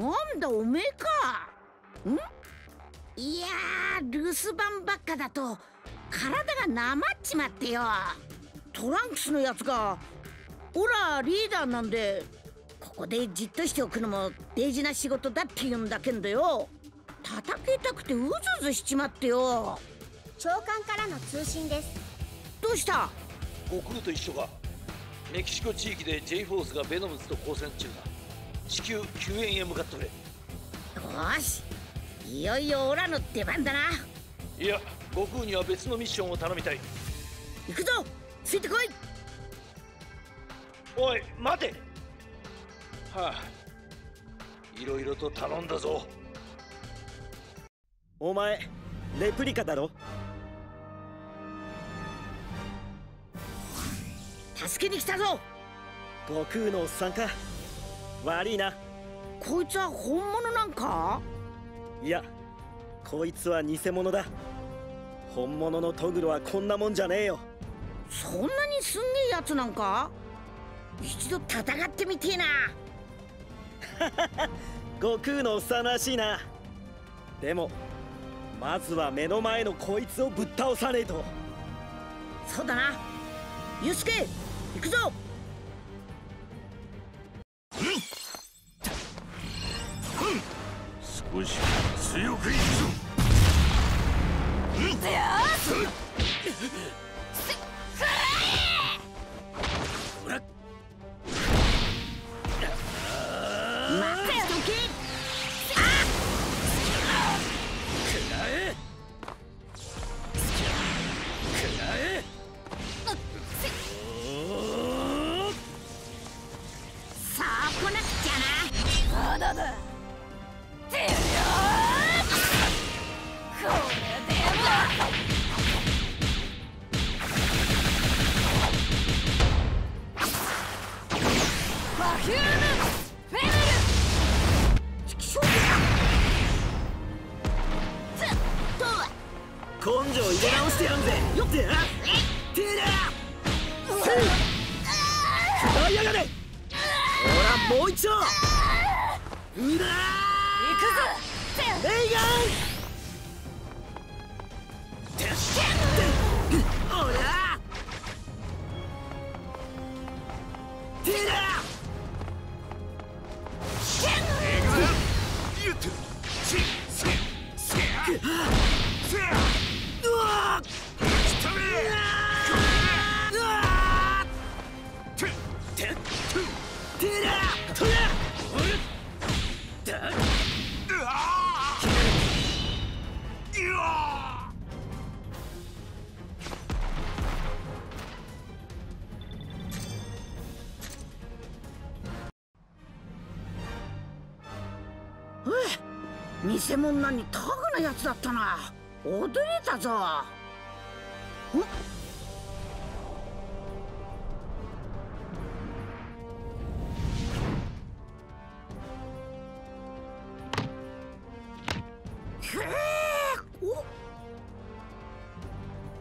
なんだおめえか。んいやー、留守番ばっかだと体がなまっちまってよ。トランクスのやつがオラリーダーなんで、ここでじっとしておくのも大事な仕事だって言うんだけんだよ。叩きたくてうずうずしちまってよ。長官からの通信です。どうした？ご苦労と一緒か。メキシコ地域で J フォースがベノムズと交戦中だ。至急救援へ向かってくれ。よし、いよいよオラの出番だな。いや、悟空には別のミッションを頼みたい。行くぞ、ついてこい。おい、待て。はあ、いろいろと頼んだぞ。お前、レプリカだろ？助けに来たぞ。悟空のおっさんか。悪いな。こいつは本物なんか？いや、こいつは偽物だ。本物のトグロはこんなもんじゃねえよ。そんなにすんげえやつなんか？一度戦ってみてえな。悟空のおっさんらしいな。でもまずは目の前のこいつをぶっ倒さねえと。そうだな。ユウスケ、行くぞ。少し強くいくぞ。偽物なにタグなやつだったな。驚いたぞ。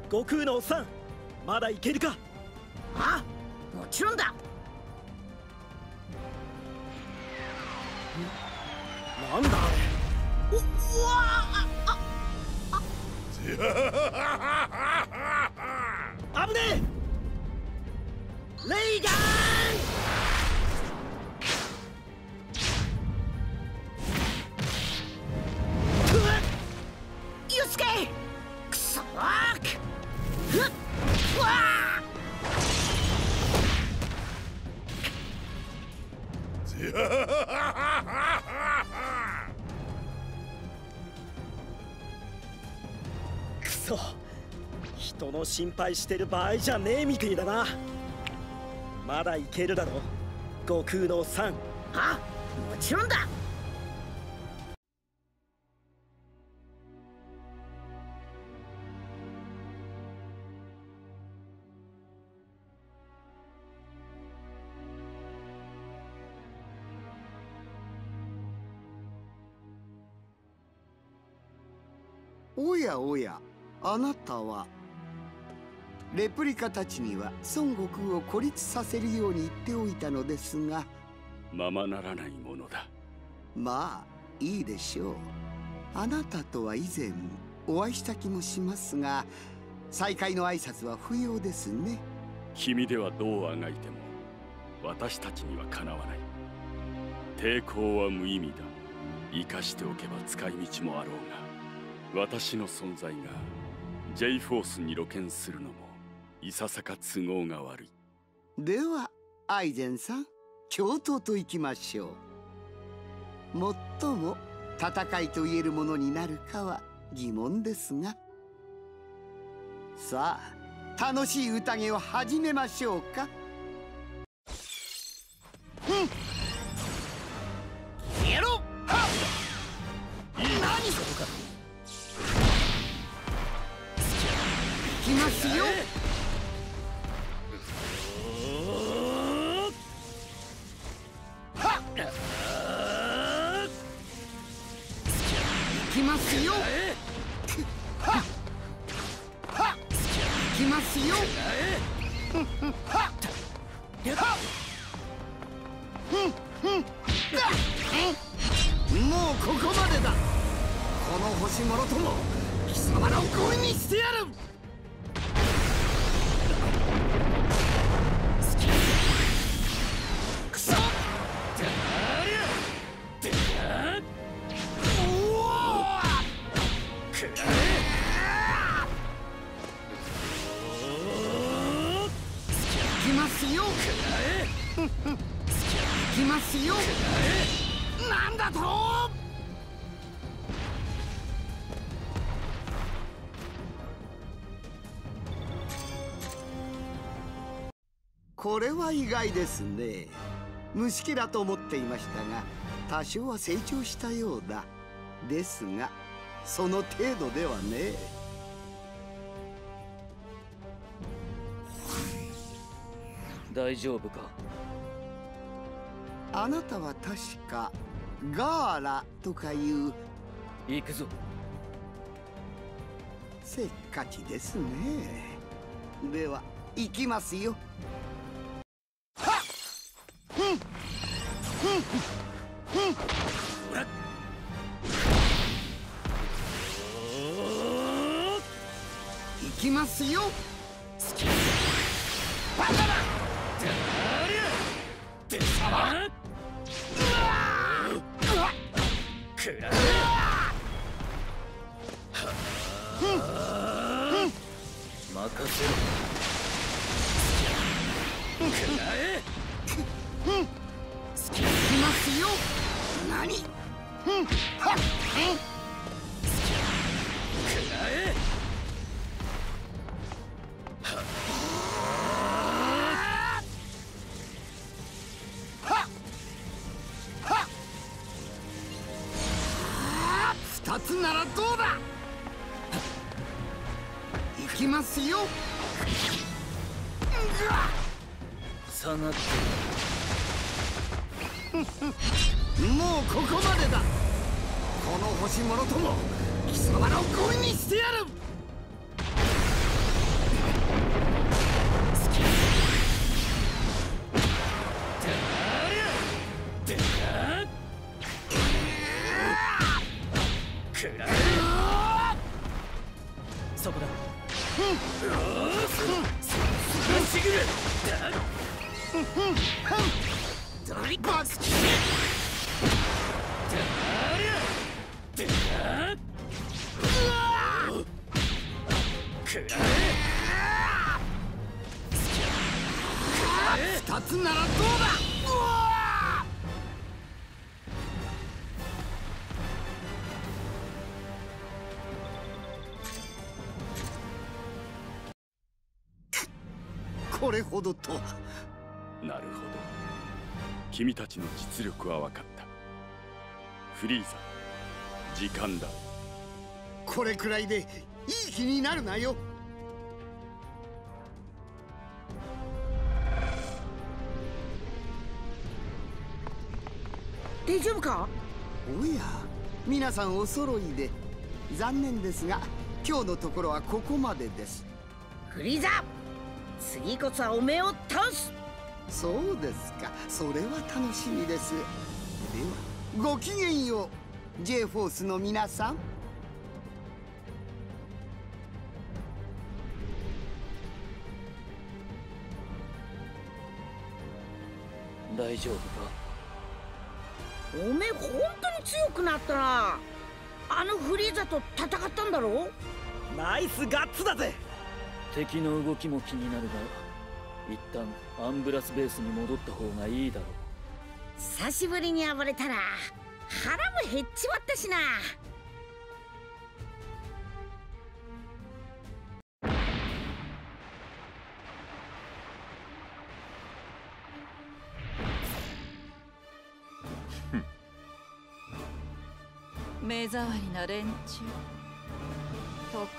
悟空のおっさん、まだいけるか？あ、もちろんだ。なんだあれ。うわあああ危ねえ。レイガン。ユウスケ、クソーく。うわ人の心配してる場合じゃねえみてえだな。まだいけるだろ、悟空のおっさん。あ、もちろんだ。おやおや、あなたは。レプリカたちには孫悟空を孤立させるように言っておいたのですが。ままならないものだ。まあいいでしょう。あなたとは以前お会いした気もしますが、再会の挨拶は不要ですね。君ではどうあがいても私たちにはかなわない。抵抗は無意味だ。生かしておけば使い道もあろうが、私の存在が J フォースに露見するのもいささか都合が悪い。ではアイゼンさん、共闘といきましょう。最も戦いと言えるものになるかは疑問ですが。さあ、楽しい宴を始めましょうか。やろう。何事か。行きますよ。行きますよ。行きますよ。もうここまでだ。この星もろとも貴様らをゴミにしてやる。クソ。行きますよ。行きますよ。なんだと。これは意外ですね。虫けらと思っていましたが、多少は成長したようだ。ですがその程度ではね。大丈夫か。あなたは確かガーラとかいう。行くぞ。せっかちですね。では行きますよ。はっ。行きますよ。バカだ。くらえ。任せろ。くらえ。つきますよ。何。はっ。くらえ。二つならどうだ。行きますよ。下がってもうここまでだ。この星もろとも貴様らをゴミにしてやる。そこだ。2つならどうだ。これほどとは。なるほど。君たちの実力は分かった。フリーザ、時間だ。これくらいでいい気になるなよ。大丈夫か。おや、皆さんお揃いで。残念ですが今日のところはここまでです。フリーザ、次こそはおめを倒す。そうですか、それは楽しみです。ではごきげんよう J フォースの皆さん。大丈夫か？おめえ本当に強くなったな。あのフリーザと戦ったんだろ？ナイスガッツだぜ。敵の動きも気になるが一旦アンブラスベースに戻った方がいいだろう。久しぶりに暴れたら腹も減っちまったしな。目障りな連中、特に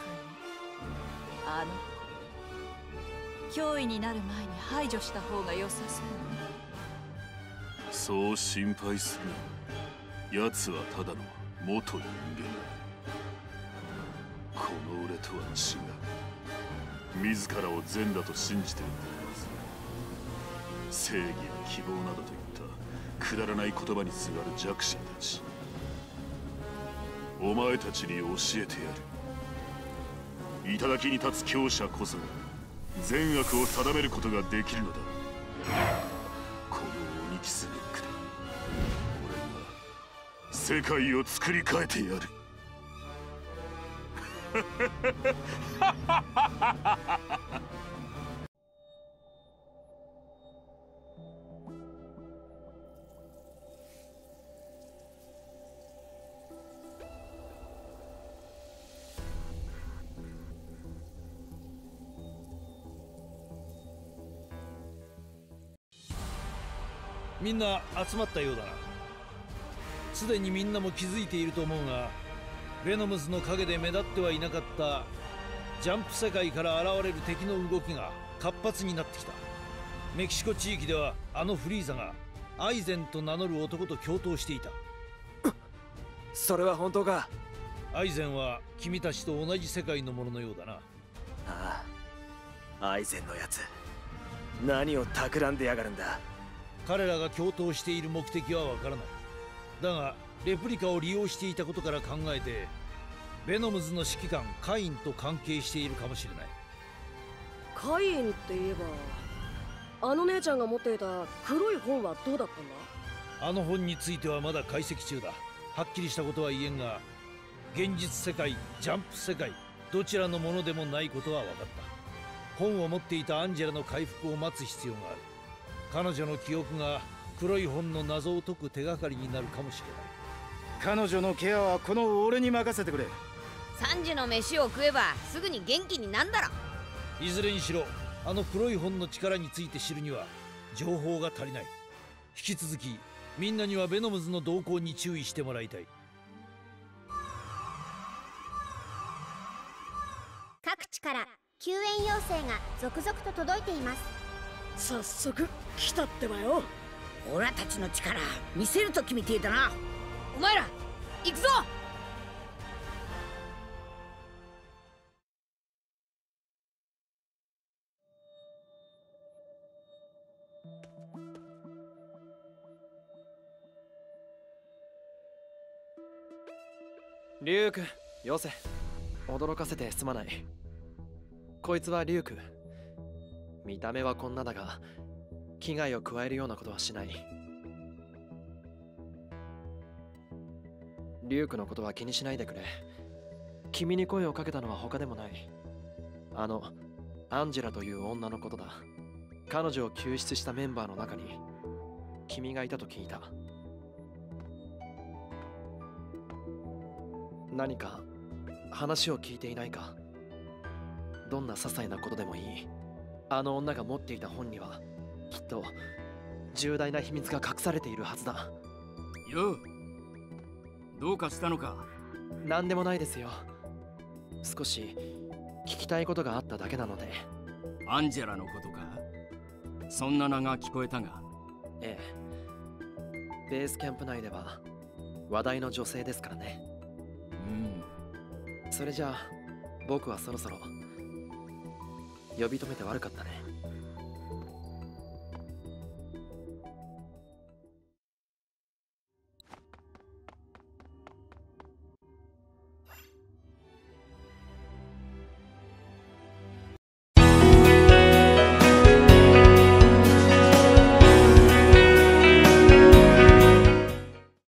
あの子、脅威になる前に排除した方が良さそうね。そう心配するな。奴はただの元人間だ。この俺とは違う。自らを善だと信じてるんだはず。正義や希望などといったくだらない言葉にすがる弱者たち、お前たちに教えてやる。頂きに立つ強者こそ善悪を定めることができるのだ。この鬼キスネックで俺が世界を作り変えてやる。みんな集まったようだな。すでにみんなも気づいていると思うが、ヴェノムズの陰で目立ってはいなかったジャンプ世界から現れる敵の動きが活発になってきた。メキシコ地域ではあのフリーザがアイゼンと名乗る男と共闘していた。それは本当か？アイゼンは君たちと同じ世界のもののようだな。ああ、アイゼンのやつ、何を企んでやがるんだ。彼らが共闘している目的はわからない。だがレプリカを利用していたことから考えて、ヴェノムズの指揮官カインと関係しているかもしれない。カインって言えば、あの姉ちゃんが持っていた黒い本はどうだったんだ？あの本についてはまだ解析中だ。はっきりしたことは言えんが、現実世界、ジャンプ世界、どちらのものでもないことは分かった。本を持っていたアンジェラの回復を待つ必要がある。彼女の記憶が黒い本の謎を解く手がかりになるかもしれない。彼女のケアはこの俺に任せてくれ。3時の飯を食えばすぐに元気になんだろ。いずれにしろあの黒い本の力について知るには情報が足りない。引き続きみんなにはヴェノムズの動向に注意してもらいたい。各地から救援要請が続々と届いています。早速来たってばよ。オラたちの力見せるときみてえだな。お前ら行くぞ。リュウク、よせ。驚かせてすまない。こいつはリュウク。見た目はこんなだが、危害を加えるようなことはしない。リュウクのことは気にしないでくれ。君に声をかけたのは他でもない。あの、アンジェラという女のことだ。彼女を救出したメンバーの中に、君がいたと聞いた。何か話を聞いていないか？どんな些細なことでもいい。あの女が持っていた本にはきっと重大な秘密が隠されているはずだ。よう、どうかしたのか？何でもないですよ。少し聞きたいことがあっただけなので。アンジェラのことか？そんな名が聞こえたが。ええ、ベースキャンプ内では話題の女性ですからね。うん。それじゃあ僕はそろそろ。呼び止めて悪かったね。